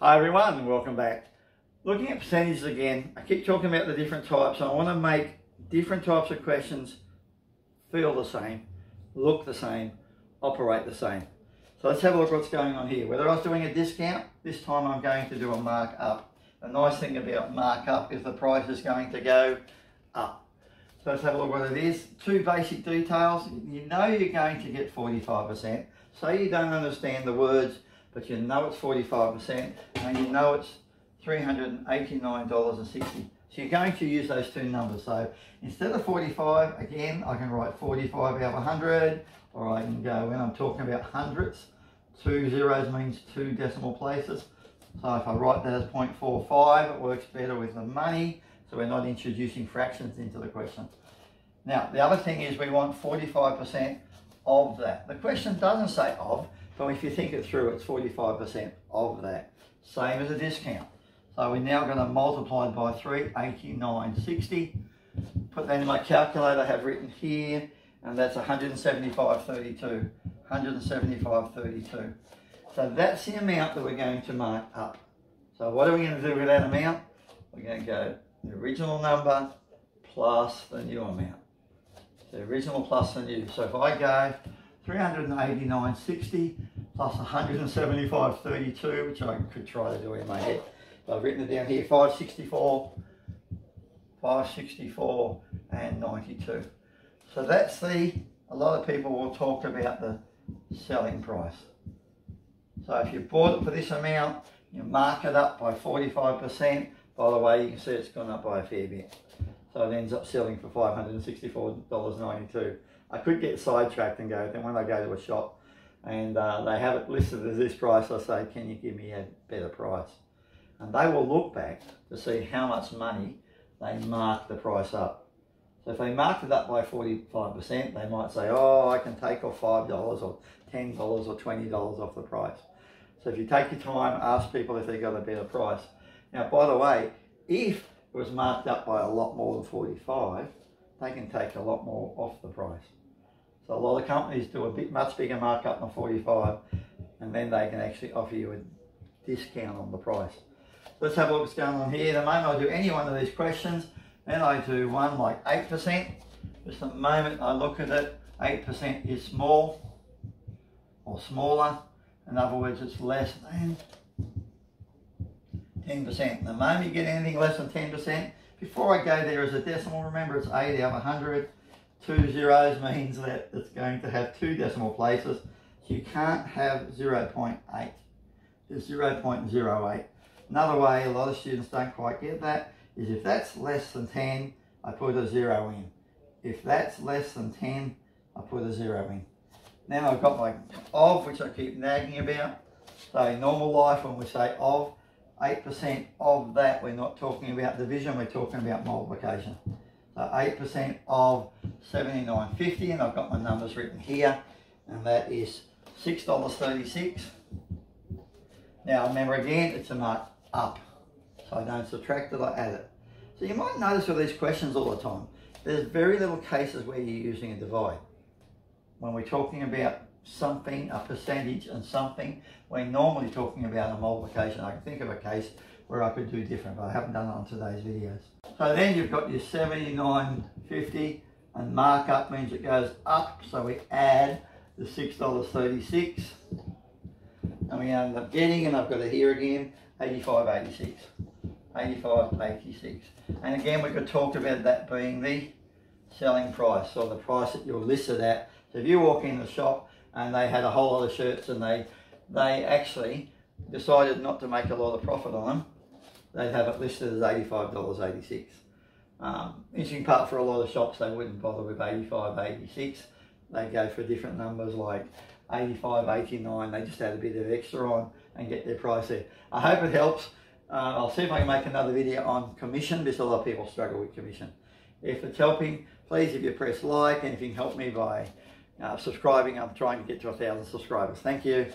Hi everyone, welcome back. Looking at percentages again, I keep talking about the different types and I want to make different types of questions feel the same, look the same, operate the same. So let's have a look what's going on here. Whether I was doing a discount, this time I'm going to do a markup. The nice thing about markup is the price is going to go up. So let's have a look what it is. Two basic details. You know you're going to get 45%. So you don't understand the words, but you know it's 45% and you know it's $389.60. So you're going to use those two numbers. So instead of 45, again, I can write 45 out of 100, or I can go, when I'm talking about hundredths, 2 zeros means 2 decimal places. So if I write that as 0.45, it works better with the money, so we're not introducing fractions into the question. Now, the other thing is we want 45% of that. The question doesn't say of, but if you think it through, it's 45% of that. Same as a discount. So we're now going to multiply by 389.60. Put that in my calculator I have written here, and that's 175.32. 175.32. So that's the amount that we're going to mark up. So what are we going to do with that amount? We're going to go the original number plus the new amount. The original plus the new. So if I go 389.60 plus 175.32, which I could try to do in my head. So I've written it down here, 564 and 92. So that's a lot of people will talk about the selling price. So if you bought it for this amount, you mark it up by 45%. By the way, you can see it's gone up by a fair bit. So it ends up selling for $564.92. I could get sidetracked and go, then when I go to a shop and they have it listed as this price, I say, can you give me a better price? And they will look back to see how much money they mark the price up. So if they marked it up by 45%, they might say, oh, I can take off $5 or $10 or $20 off the price. So if you take your time, ask people if they got a better price. Now, by the way, if it was marked up by a lot more than 45, they can take a lot more off the price. So a lot of companies do a much bigger markup than 45, and then they can actually offer you a discount on the price. Let's have a look what's going on here. The moment I do any one of these questions, then I do one like 8%. Just the moment I look at it, 8% is small or smaller. In other words, it's less than 10%. The moment you get anything less than 10%, before I go there as a decimal, remember it's 8 out of 100. 2 zeros means that it's going to have 2 decimal places. So you can't have 0.8. It's 0.08. Another way a lot of students don't quite get that is if that's less than 10, I put a 0 in. If that's less than 10, I put a 0 in. Now I've got my of, which I keep nagging about. So in normal life when we say of, 8% of that, we're not talking about division, we're talking about multiplication. So 8% of $79.50, and I've got my numbers written here, and that is $6.36. Now remember again, it's a mark up, so I don't subtract it, I add it. So you might notice with these questions all the time, there's very little cases where you're using a divide. When we're talking about something, a percentage and something, we're normally talking about a multiplication. I can think of a case where I could do different, but I haven't done it on today's videos. So then you've got your $79.50, and markup means it goes up, so we add the $6.36, and we end up getting, and I've got it here again, $85.86. $85.86. And again, we could talk about that being the selling price, or the price that you're listed at. So if you walk in the shop and they had a whole lot of shirts and they actually decided not to make a lot of profit on them, they'd have it listed as $85.86. Interesting part for a lot of shops, they wouldn't bother with $85.86. They go for different numbers like $85.89. They just add a bit of extra on and get their price there. I hope it helps. I'll see if I can make another video on commission, because a lot of people struggle with commission. If it's helping, please, if you press like, and if you can help me by subscribing, I'm trying to get to 1,000 subscribers. Thank you.